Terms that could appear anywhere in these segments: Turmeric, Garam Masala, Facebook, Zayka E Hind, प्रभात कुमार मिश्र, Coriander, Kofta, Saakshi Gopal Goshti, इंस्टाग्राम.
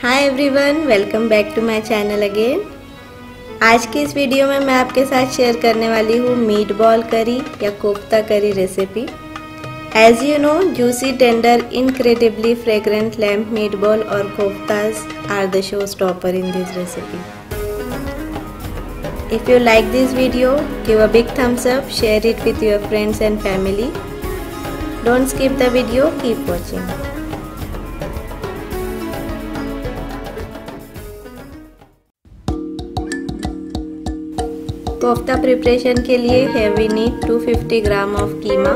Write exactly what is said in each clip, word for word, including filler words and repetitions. Hi everyone, welcome back to my channel again. आज की इस वीडियो में मैं आपके साथ शेयर करने वाली हूँ मीट बॉल करी या kofta curry recipe. As you know, juicy tender incredibly fragrant lamb meet ball और koftas are the show stopper in this recipe. If you like this video, give a big thumbs up, share it with your friends and family. Don't skip the video, keep watching. Kofta preparation के लिए है we need two fifty gram of keema,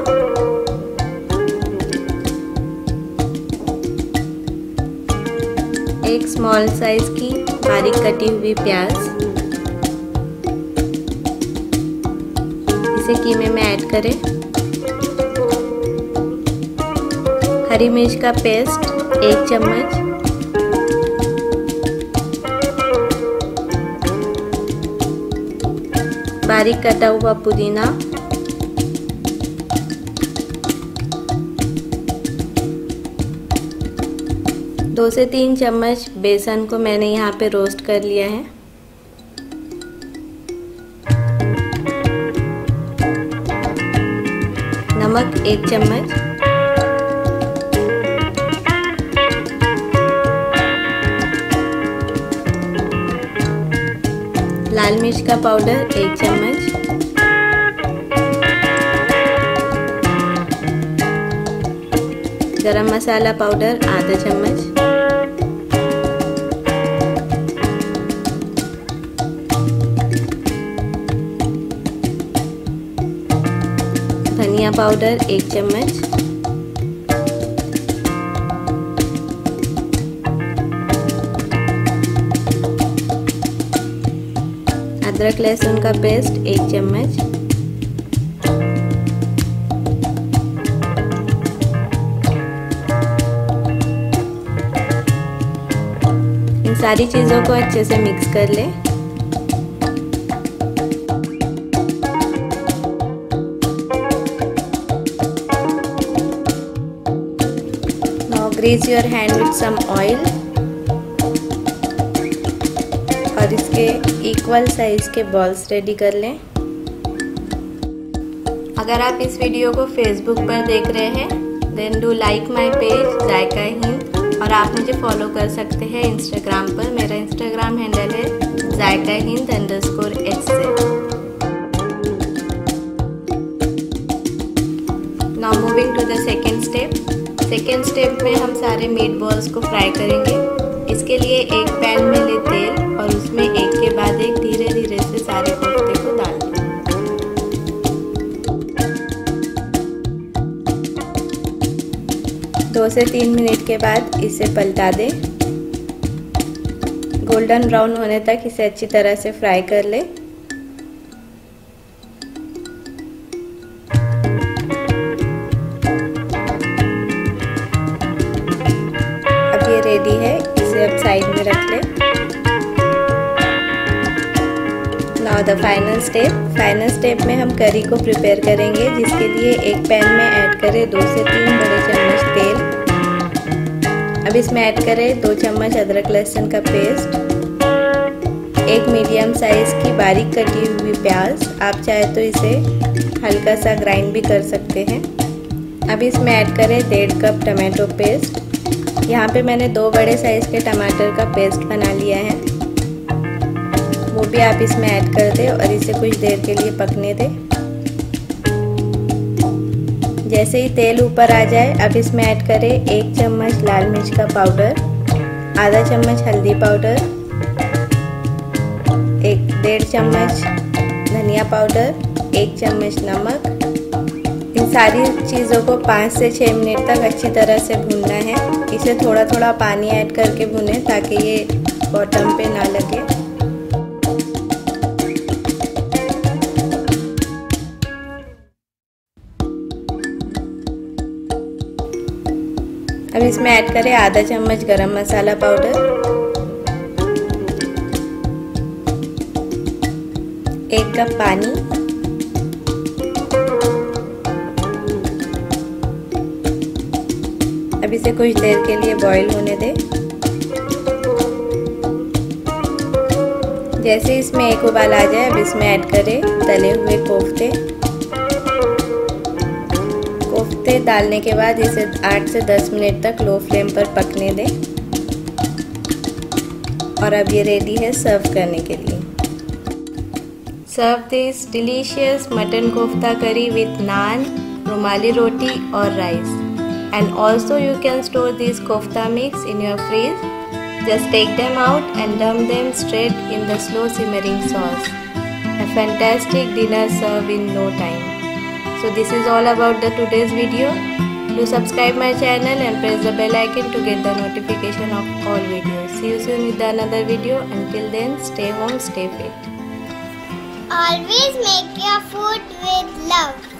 एक small size की बारीक कटी हुई प्याज, इसे कीमे में ऐड करें, हरी मिर्च का पेस्ट एक चम्मच, बारीक कटा हुआ पुदीना, दो से तीन चम्मच बेसन को मैंने यहाँ पे रोस्ट कर लिया है, नमक एक चम्मच, लाल मिर्च का पाउडर एक चम्मच, गरम मसाला पाउडर आधा चम्मच, धनिया पाउडर एक चम्मच, अदरक लहसुन का पेस्ट एक चम्मच। इन सारी चीज़ों को अच्छे से मिक्स कर लें। Now grease your hand with some oil और इसके इक्वल साइज के बॉल्स रेडी कर लें। अगर आप इस वीडियो को फेसबुक पर देख रहे हैं then do like my page Zaika Hind, और आप मुझे फॉलो कर सकते हैं इंस्टाग्राम पर। मेरा इंस्टाग्राम हैंडल है जायका हिंद अंडरस्कोर एच से। Now moving to the second step. Second step में हम सारे मीट बॉल्स को फ्राई करेंगे। इसके लिए एक पैन में ले तेल और उसमें एक के बाद एक धीरे धीरे से सारे कोफ्ते को डाल दें। दो से तीन मिनट के बाद इसे पलटा दें। गोल्डन ब्राउन होने तक इसे अच्छी तरह से फ्राई कर लें। अब ये रेडी है, अब साइड में रख लें। Now the final step. Final step में हम करी को प्रिपेयर करेंगे, जिसके लिए एक पैन में ऐड करें दो से तीन बड़े चम्मच तेल। अब इसमें ऐड करें दो चम्मच अदरक लहसुन का पेस्ट, एक मीडियम साइज की बारीक कटी हुई प्याज, आप चाहे तो इसे हल्का सा ग्राइंड भी कर सकते हैं। अब इसमें ऐड करें डेढ़ कप टमाटो पेस्ट। यहाँ पे मैंने दो बड़े साइज के टमाटर का पेस्ट बना लिया है, वो भी आप इसमें ऐड कर दें और इसे कुछ देर के लिए पकने दें। जैसे ही तेल ऊपर आ जाए, अब इसमें ऐड करें एक चम्मच लाल मिर्च का पाउडर, आधा चम्मच हल्दी पाउडर, एक डेढ़ चम्मच धनिया पाउडर, एक चम्मच नमक। इन सारी चीज़ों को पाँच से छः मिनट तक अच्छी तरह से भूनना है। इसे थोड़ा थोड़ा पानी ऐड करके भुने ताकि ये बॉटम पे ना लगे। अब इसमें ऐड करें आधा चम्मच गरम मसाला पाउडर, एक कप पानी, इसे कुछ देर के लिए बॉईल होने दें। जैसे इसमें एक उबाल आ जाए अब इसमें ऐड करें तले हुए कोफ्ते। कोफ्ते डालने के बाद इसे आठ से दस मिनट तक लो फ्लेम पर पकने दें और अब ये रेडी है सर्व करने के लिए। Serve this delicious mutton kofta curry with naan, rumali roti और rice. And also you can store these kofta mix in your fridge. Just take them out and dump them straight in the slow simmering sauce. A fantastic dinner served in no time. So this is all about the today's video. Do subscribe my channel and press the bell icon to get the notification of all videos. See you soon with another video. Until then, stay home, stay fit. Always make your food with love.